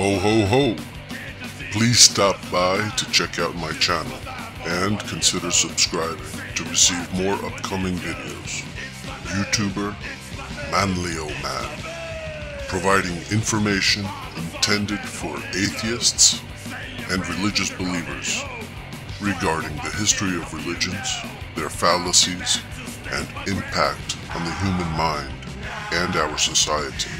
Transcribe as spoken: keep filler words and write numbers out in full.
Ho ho ho! Please stop by to check out my channel and consider subscribing to receive more upcoming videos. YouTuber Manlio Man, providing information intended for atheists and religious believers regarding the history of religions, their fallacies, and impact on the human mind and our society.